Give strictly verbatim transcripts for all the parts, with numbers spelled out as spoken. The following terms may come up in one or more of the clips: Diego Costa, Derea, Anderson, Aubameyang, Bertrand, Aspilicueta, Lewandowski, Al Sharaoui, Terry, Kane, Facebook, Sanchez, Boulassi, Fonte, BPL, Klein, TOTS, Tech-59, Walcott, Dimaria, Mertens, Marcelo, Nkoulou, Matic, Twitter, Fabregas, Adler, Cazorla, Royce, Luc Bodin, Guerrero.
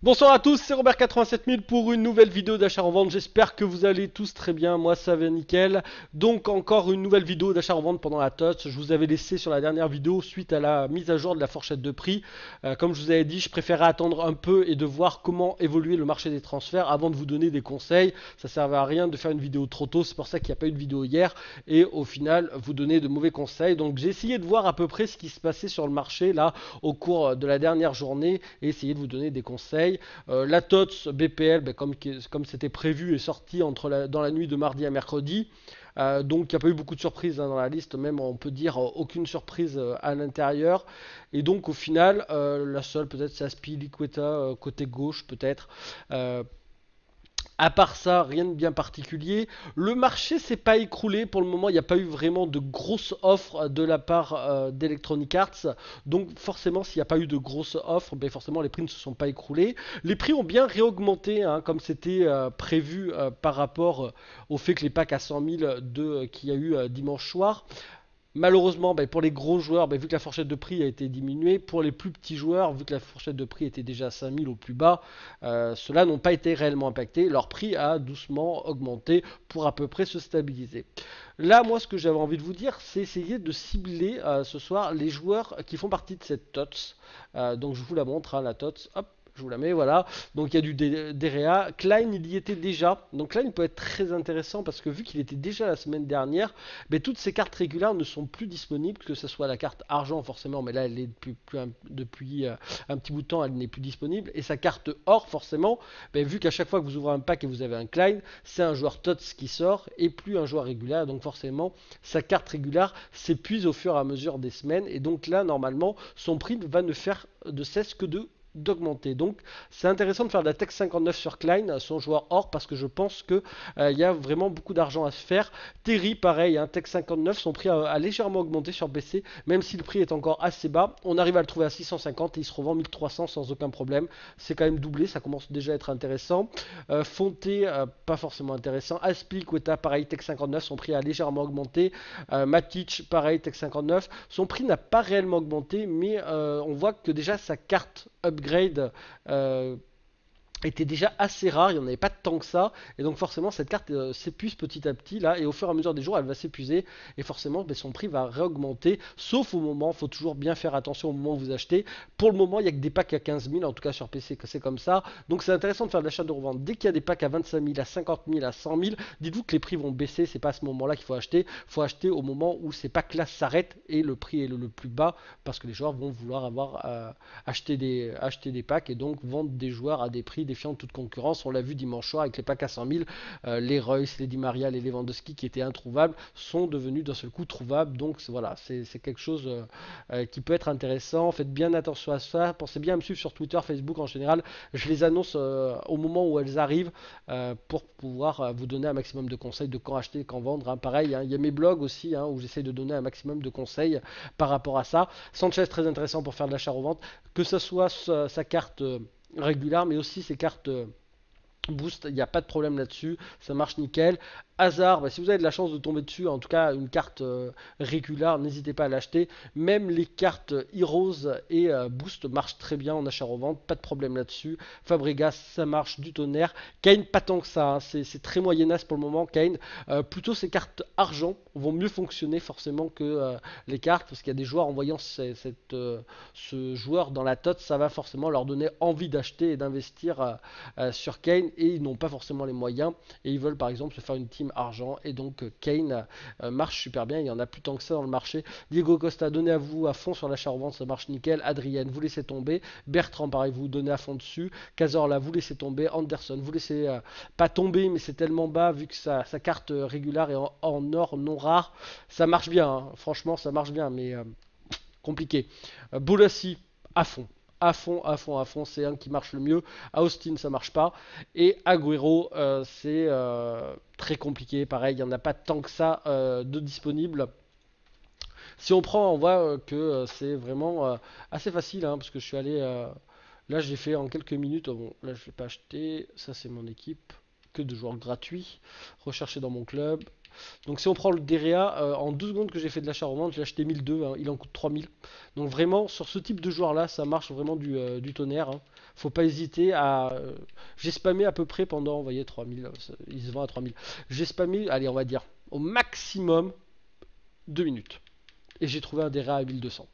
Bonsoir à tous, c'est Robert quatre-vingt-sept mille pour une nouvelle vidéo d'achat-revente. J'espère que vous allez tous très bien, moi ça va nickel. Donc encore une nouvelle vidéo d'achat-revente pendant la T O T S. Je vous avais laissé sur la dernière vidéo suite à la mise à jour de la fourchette de prix. Euh, comme je vous avais dit, je préférais attendre un peu et de voir comment évoluer le marché des transferts avant de vous donner des conseils. Ça ne servait à rien de faire une vidéo trop tôt, c'est pour ça qu'il n'y a pas eu de vidéo hier. Et au final, vous donner de mauvais conseils. Donc j'ai essayé de voir à peu près ce qui se passait sur le marché là au cours de la dernière journée et essayer de vous donner des conseils. Euh, la T O T S B P L, ben, comme comme c'était prévu, est sortie entre la, dans la nuit de mardi à mercredi. Euh, donc il n'y a pas eu beaucoup de surprises hein, dans la liste, même on peut dire euh, aucune surprise euh, à l'intérieur. Et donc au final, euh, la seule peut-être c'est Aspilicueta, euh, côté gauche peut-être. Euh, À part ça, rien de bien particulier. Le marché s'est pas écroulé pour le moment. Il n'y a pas eu vraiment de grosses offres de la part euh, d'Electronic Arts. Donc forcément, s'il n'y a pas eu de grosses offres, ben forcément les prix ne se sont pas écroulés. Les prix ont bien réaugmenté, hein, comme c'était euh, prévu euh, par rapport euh, au fait que les packs à cent mille euh, qu'il y a eu euh, dimanche soir. Malheureusement, bah, pour les gros joueurs, bah, vu que la fourchette de prix a été diminuée, pour les plus petits joueurs, vu que la fourchette de prix était déjà à cinq mille au plus bas, euh, ceux-là n'ont pas été réellement impactés. Leur prix a doucement augmenté pour à peu près se stabiliser. Là, moi, ce que j'avais envie de vous dire, c'est essayer de cibler euh, ce soir les joueurs qui font partie de cette T O T S. Euh, donc, je vous la montre, hein, la T O T S. Hop. Je vous la mets, voilà. Donc il y a du Derea. Klein, il y était déjà. Donc Klein peut être très intéressant parce que vu qu'il était déjà la semaine dernière, mais toutes ces cartes régulières ne sont plus disponibles, que ce soit la carte argent forcément, mais là elle est depuis, plus un, depuis euh, un petit bout de temps, elle n'est plus disponible. Et sa carte or forcément, mais vu qu'à chaque fois que vous ouvrez un pack et vous avez un Klein, c'est un joueur T O T S qui sort et plus un joueur régulier. Donc forcément, sa carte régulière s'épuise au fur et à mesure des semaines. Et donc là, normalement, son prix va ne faire de cesse que de d'augmenter. Donc c'est intéressant de faire de la Tech cinquante-neuf sur Klein, son joueur or, parce que je pense que il euh, y a vraiment beaucoup d'argent à se faire. Terry pareil, hein, Tech cinquante-neuf, son prix a, a légèrement augmenté sur B C, même si le prix est encore assez bas, on arrive à le trouver à six cent cinquante et il se revend mille trois cents sans aucun problème. C'est quand même doublé, ça commence déjà à être intéressant. euh, Fonte, euh, pas forcément intéressant. Aspilicueta pareil, Tech cinquante-neuf, son prix a légèrement augmenté. euh, Matic pareil, Tech cinquante-neuf, son prix n'a pas réellement augmenté, mais euh, on voit que déjà sa carte upgrade Euh, était déjà assez rare, il n'y en avait pas tant que ça, et donc forcément cette carte euh, s'épuise petit à petit là, et au fur et à mesure des jours elle va s'épuiser, et forcément ben, son prix va réaugmenter, sauf au moment, faut toujours bien faire attention au moment où vous achetez. Pour le moment il n'y a que des packs à quinze mille, en tout cas sur P C c'est comme ça, donc c'est intéressant de faire de l'achat de revente. Dès qu'il y a des packs à vingt-cinq mille, à cinquante mille, à cent mille, dites-vous que les prix vont baisser, c'est pas à ce moment là qu'il faut acheter, il faut acheter au moment où ces packs là s'arrêtent, et le prix est le, le plus bas, parce que les joueurs vont vouloir avoir euh, acheté des, acheter des packs, et donc vendre des joueurs à des prix défiant toute concurrence. On l'a vu dimanche soir avec les packs à cent mille, euh, les Royce, les Dimaria, les Lewandowski qui étaient introuvables sont devenus d'un seul coup trouvables. Donc voilà, c'est quelque chose euh, euh, qui peut être intéressant. Faites bien attention à ça, pensez bien à me suivre sur Twitter, Facebook en général, je les annonce euh, au moment où elles arrivent euh, pour pouvoir euh, vous donner un maximum de conseils de quand acheter, quand vendre, hein. Pareil, hein, il y a mes blogs aussi, hein, où j'essaie de donner un maximum de conseils par rapport à ça. Sanchez très intéressant pour faire de l'achat-revente, que ce soit sa, sa carte euh, régulière, mais aussi ces cartes boost, il n'y a pas de problème là-dessus, ça marche nickel. Hasard, bah, si vous avez de la chance de tomber dessus, en tout cas une carte euh, régulière, n'hésitez pas à l'acheter. Même les cartes Heroes et euh, Boost marchent très bien en achat-revente, pas de problème là-dessus. Fabregas, ça marche du tonnerre. Kane, pas tant que ça, hein. C'est très moyennasse pour le moment, Kane. Euh, plutôt ces cartes argent vont mieux fonctionner forcément que euh, les cartes, parce qu'il y a des joueurs en voyant cette, cette, euh, ce joueur dans la T O T S, ça va forcément leur donner envie d'acheter et d'investir euh, euh, sur Kane, et ils n'ont pas forcément les moyens, et ils veulent par exemple se faire une team argent, et donc Kane euh, marche super bien, il n'y en a plus tant que ça dans le marché. Diego Costa, donnez à vous à fond sur l'achat-revente, ça marche nickel. Adrien, vous laissez tomber. Bertrand, pareil, vous donnez à fond dessus. Cazorla, vous laissez tomber. Anderson, vous laissez euh, pas tomber, mais c'est tellement bas vu que sa, sa carte euh, régulière est en, en or non rare. Ça marche bien, hein. Franchement ça marche bien, mais euh, compliqué. euh, Boulassi, à fond. à fond, à fond, à fond, c'est un qui marche le mieux. À Austin, ça marche pas. Et à Guerrero, euh, c'est euh, très compliqué. Pareil, il n'y en a pas tant que ça euh, de disponible. Si on prend, on voit euh, que euh, c'est vraiment euh, assez facile, hein, parce que je suis allé... Euh, là, j'ai fait en quelques minutes... Oh, bon, là, je ne vais pas acheter. Ça, c'est mon équipe. Que de joueurs gratuits. Rechercher dans mon club. Donc si on prend le Derea, euh, en deux secondes que j'ai fait de l'achat roman, j'ai acheté mille deux, hein, il en coûte trois mille. Donc vraiment, sur ce type de joueur là, ça marche vraiment du, euh, du tonnerre. Hein. Faut pas hésiter à... Euh, j'ai spammé à peu près pendant, vous voyez, trois mille, il se vend à trois mille. J'ai spammé, allez on va dire, au maximum deux minutes. Et j'ai trouvé un Derea à mille deux cents.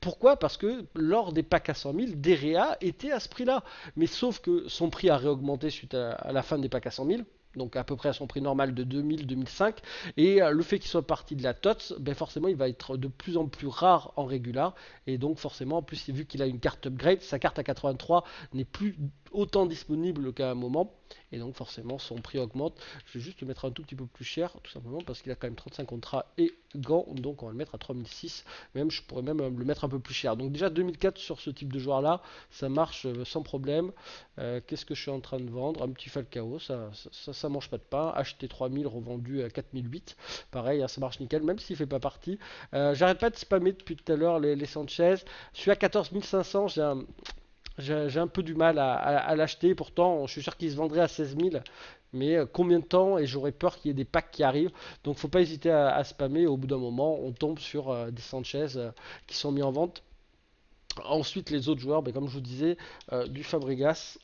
Pourquoi? Parce que lors des packs à cent mille, Derea était à ce prix-là. Mais sauf que son prix a réaugmenté suite à, à la fin des packs à cent mille, donc à peu près à son prix normal de deux mille à deux mille cinq. Et le fait qu'il soit parti de la T O T S, ben forcément il va être de plus en plus rare en régular. Et donc forcément, en plus vu qu'il a une carte upgrade, sa carte à quatre-vingt-trois n'est plus autant disponible qu'à un moment. Et donc forcément son prix augmente. Je vais juste le mettre un tout petit peu plus cher, tout simplement parce qu'il a quand même trente-cinq contrats et gants, donc on va le mettre à trois mille six. Même je pourrais même le mettre un peu plus cher. Donc déjà deux mille quatre sur ce type de joueur là, ça marche sans problème. Euh, qu'est-ce que je suis en train de vendre? Un petit Falcao, ça ça, ça ça mange pas de pain. Acheté trois mille, revendu à quatre mille huit. Pareil, hein, ça marche nickel, même s'il fait pas partie. Euh, J'arrête pas de spammer depuis tout à l'heure les, les Sanchez. Je suis à quatorze mille cinq cents, j'ai un... J'ai un peu du mal à, à, à l'acheter, pourtant je suis sûr qu'il se vendrait à seize mille, mais combien de temps? Et j'aurais peur qu'il y ait des packs qui arrivent, donc faut pas hésiter à, à spammer. Au bout d'un moment on tombe sur euh, des Sanchez euh, qui sont mis en vente. Ensuite les autres joueurs, ben, comme je vous disais, euh, du Fabregas,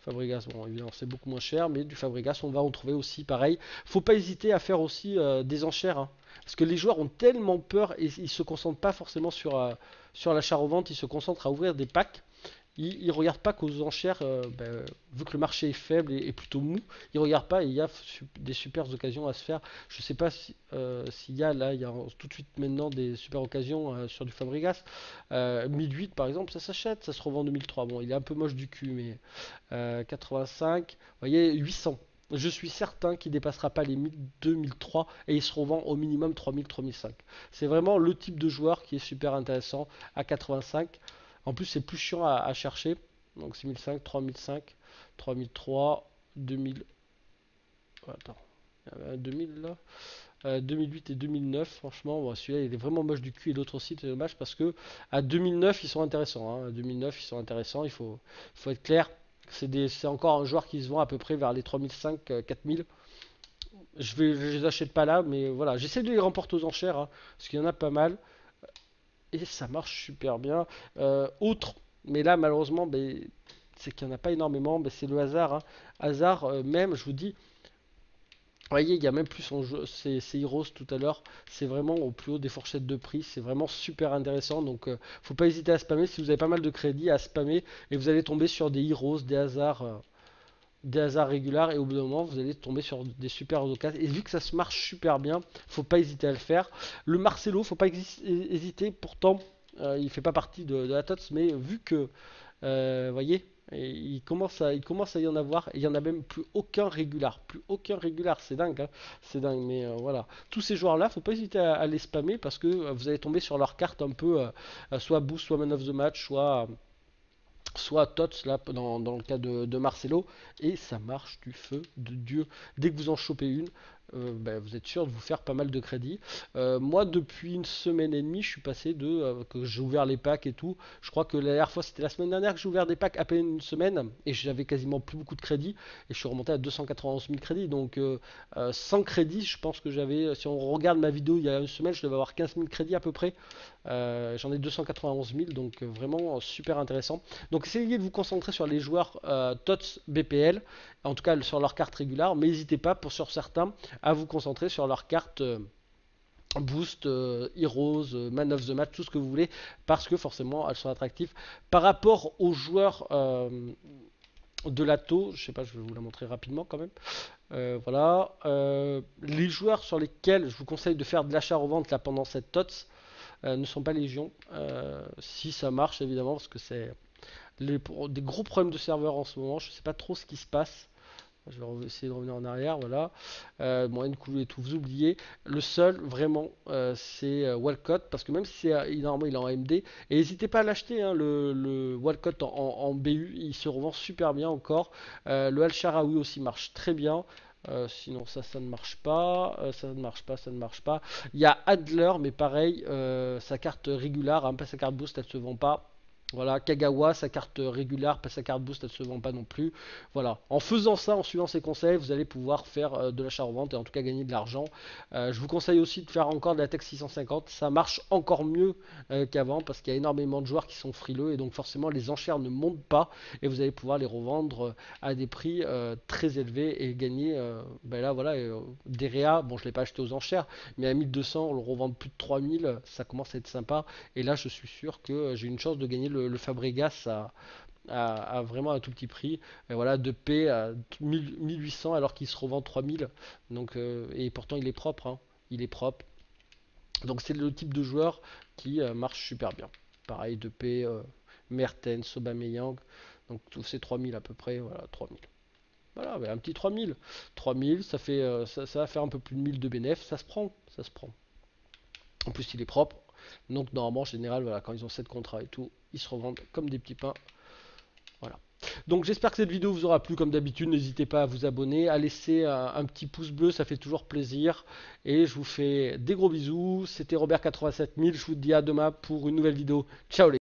Fabregas, bon évidemment c'est beaucoup moins cher, mais du Fabregas on va en trouver aussi pareil. Faut pas hésiter à faire aussi euh, des enchères, hein, parce que les joueurs ont tellement peur et ils se concentrent pas forcément sur, euh, sur l'achat-revente, ils se concentrent à ouvrir des packs. Ils ne regardent pas qu'aux enchères, euh, ben, vu que le marché est faible et, et plutôt mou, ils ne regardent pas et il y a des super occasions à se faire. Je ne sais pas s'il euh, si y a là, il y a tout de suite maintenant des super occasions euh, sur du Fabregas. Euh, mille huit par exemple, ça s'achète, ça se revend en deux mille trois. Bon, il est un peu moche du cul, mais euh, quatre-vingt-cinq, vous voyez, huit cents. Je suis certain qu'il ne dépassera pas les mille, deux mille trois et il se revend au minimum trois mille, trois mille cinq. C'est vraiment le type de joueur qui est super intéressant à quatre-vingt-cinq. En plus, c'est plus chiant à, à chercher. Donc, six mille cinq, trois mille cinq, trois mille trois, deux mille. Attends, il y avait un deux mille là. Euh, deux mille huit et deux mille neuf, franchement, bon, celui-là il est vraiment moche du cul et l'autre aussi, c'est dommage parce que à deux mille neuf ils sont intéressants. Hein. À deux mille neuf ils sont intéressants, il faut, il faut être clair. C'est encore un joueur qui se vend à peu près vers les trois mille cinq cents, quatre mille. Je ne les achète pas là, mais voilà. J'essaie de les remporter aux enchères hein, parce qu'il y en a pas mal. Et ça marche super bien. Euh, autre, mais là malheureusement, ben, c'est qu'il n'y en a pas énormément, ben, c'est le hasard. Hein. Hasard euh, même, je vous dis, vous voyez, il n'y a même plus son jeu, c'est Heroes tout à l'heure. C'est vraiment au plus haut des fourchettes de prix. C'est vraiment super intéressant. Donc euh, faut pas hésiter à spammer. Si vous avez pas mal de crédits, à spammer. Et vous allez tomber sur des Heroes, des hasards. Euh, des hasards réguliers, et au bout d'un moment vous allez tomber sur des super occasions. Et vu que ça se marche super bien, faut pas hésiter à le faire. Le Marcelo, faut pas hésiter, pourtant euh, il fait pas partie de, de la T O T S, mais vu que euh, voyez, et il commence à il commence à y en avoir, et il y en a même plus aucun régulier, plus aucun régulier, c'est dingue hein, c'est dingue, mais euh, voilà, tous ces joueurs là faut pas hésiter à, à les spammer parce que euh, vous allez tomber sur leurs cartes un peu euh, soit boost, soit man of the match, soit euh, soit T O T S là dans, dans le cas de, de Marcelo, et ça marche du feu de Dieu. Dès que vous en chopez une, euh, ben, vous êtes sûr de vous faire pas mal de crédit. Euh, moi depuis une semaine et demie je suis passé de, euh, que j'ai ouvert les packs et tout, je crois que la dernière fois c'était la semaine dernière que j'ai ouvert des packs à peine une semaine, et j'avais quasiment plus beaucoup de crédit, et je suis remonté à deux cent quatre-vingt-onze mille crédits, donc euh, euh, sans crédit je pense que j'avais, si on regarde ma vidéo il y a une semaine, je devais avoir quinze mille crédits à peu près. Euh, j'en ai deux cent quatre-vingt-onze mille, donc euh, vraiment euh, super intéressant. Donc essayez de vous concentrer sur les joueurs euh, T O T S B P L, en tout cas sur leurs cartes régulières, mais n'hésitez pas pour sur certains à vous concentrer sur leurs cartes euh, boost, euh, heroes, euh, man of the match, tout ce que vous voulez, parce que forcément elles sont attractives par rapport aux joueurs euh, de l'A T O. Je sais pas, je vais vous la montrer rapidement quand même. Euh, voilà, euh, les joueurs sur lesquels je vous conseille de faire de l'achat-revente là pendant cette T O T S Euh, ne sont pas légion, euh, si ça marche évidemment, parce que c'est des gros problèmes de serveur en ce moment, je sais pas trop ce qui se passe. Je vais essayer de revenir en arrière, voilà. Euh, bon, Nkoulou et tout, vous oubliez. Le seul, vraiment, euh, c'est Walcott, parce que même si c'est normalement il est en A M D, et n'hésitez pas à l'acheter, hein, le, le Walcott en, en, en B U, il se revend super bien encore. Euh, le Al Sharaoui aussi marche très bien. Euh, sinon ça ça ne marche pas, euh, ça ne marche pas, ça ne marche pas. Il y a Adler, mais pareil, euh, sa carte régulière, hein, pas sa carte boost, elle se vend pas. Voilà, Kagawa, sa carte régulière, pas sa carte boost, elle ne se vend pas non plus. Voilà, en faisant ça, en suivant ces conseils, vous allez pouvoir faire de l'achat-revente et en tout cas gagner de l'argent. Euh, je vous conseille aussi de faire encore de la Tech six cent cinquante, ça marche encore mieux euh, qu'avant parce qu'il y a énormément de joueurs qui sont frileux et donc forcément les enchères ne montent pas et vous allez pouvoir les revendre à des prix euh, très élevés et gagner, euh, ben là voilà, euh, Derea, bon je ne l'ai pas acheté aux enchères, mais à mille deux cents, on le revend plus de trois mille, ça commence à être sympa et là je suis sûr que j'ai une chance de gagner le Le, le Fabregas a, a, a vraiment un tout petit prix, et voilà, de P à mille huit cents alors qu'il se revend trois mille, donc euh, et pourtant il est propre, hein, il est propre, donc c'est le type de joueur qui euh, marche super bien. Pareil, de P, euh, Mertens, Aubameyang, donc tous ces trois mille à peu près, voilà, trois mille. Voilà, mais un petit trois mille, trois mille, ça fait euh, ça, ça va faire un peu plus de mille de bénéf, ça se prend, ça se prend. En plus, il est propre. Donc normalement en général voilà, quand ils ont sept contrats et tout, ils se revendent comme des petits pains. Voilà. Donc j'espère que cette vidéo vous aura plu comme d'habitude. N'hésitez pas à vous abonner, à laisser un, un petit pouce bleu, ça fait toujours plaisir. Et je vous fais des gros bisous. C'était Robert quatre-vingt-sept mille. Je vous dis à demain pour une nouvelle vidéo. Ciao les